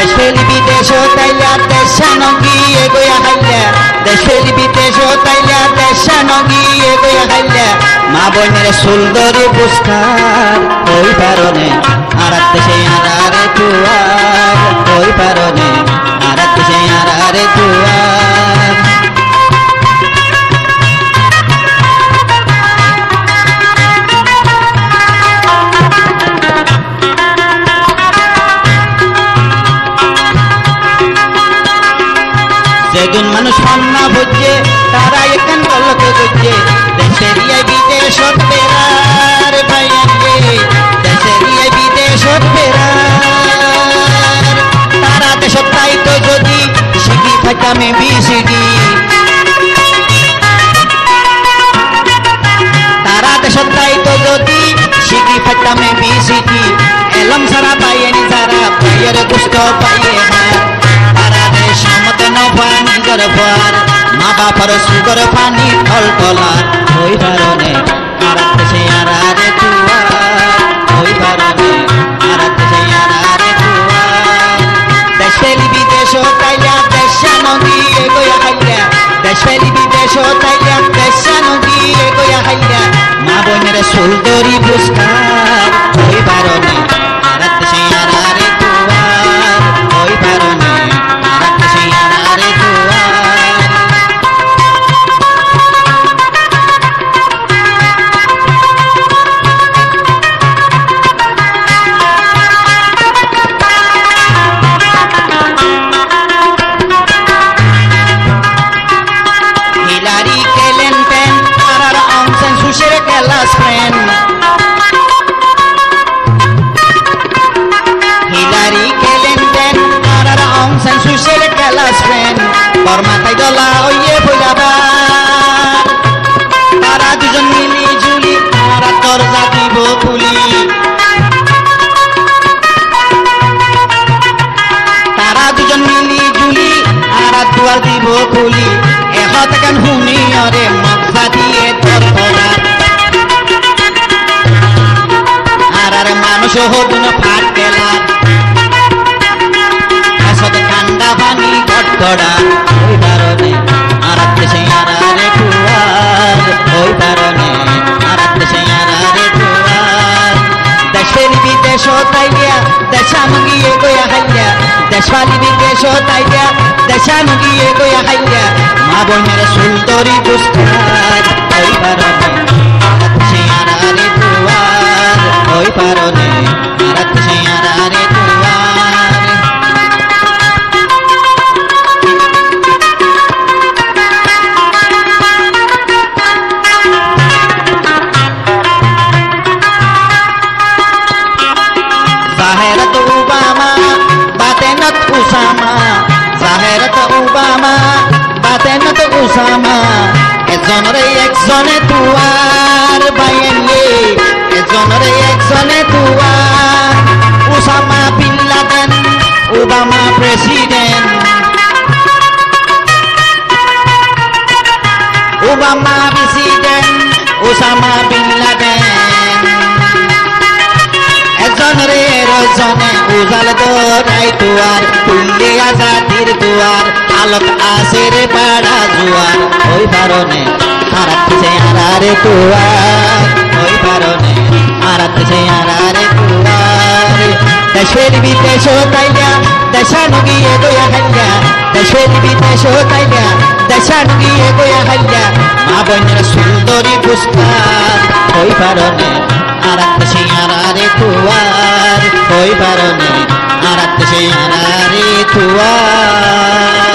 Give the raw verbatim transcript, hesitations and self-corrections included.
দেশেলি বিদেশ তাইলা দেশান গিয়ে গয়া হাইলা দেশেলি বিদেশ তাইলা দেশান গিয়ে গয়া হাইলা মা বনের সুন্দরী পুস্কার ওই পারনে আরাত দেশে আরারে দুয়ার ওই পারনে আরাত দেশে আরারে দুয়ার যেগুন মানুষ সন্না বুঝে তারা এখান গল্প করছে দেশের ইয়ে বিদেশ ফেরার ভাইয়াকে দেশের ইয়ে বিদেশ ফেরার তারা দেশ তাই তো যদি শিখি থাকামে বিসিডি তারা দেশ তাই তো যদি শিখি থাকামে বিসিডি এলম সারা পাইনি সারা পাইয়ের দুষ্ট পাইয়ে মা বাপার সুগর পানি ফল ফলার ওই ধরনে আরাতে সে আরারে দুয়ার ওই ধরনে আরাতে সে আরারে দুয়ার দেশেলি বিদেশ তাইলা দেশান গিয়ে গয়া হাইলা দেশেলি বিদেশ তাইলা দেশান গিয়ে গয়া হাইলা মা বোনের সুন্দরী পুস্কার ওই ধরনে আরাতে সে আরারে দুয়ার ওই ধরনে আরাতে সে আরারে Tuhan.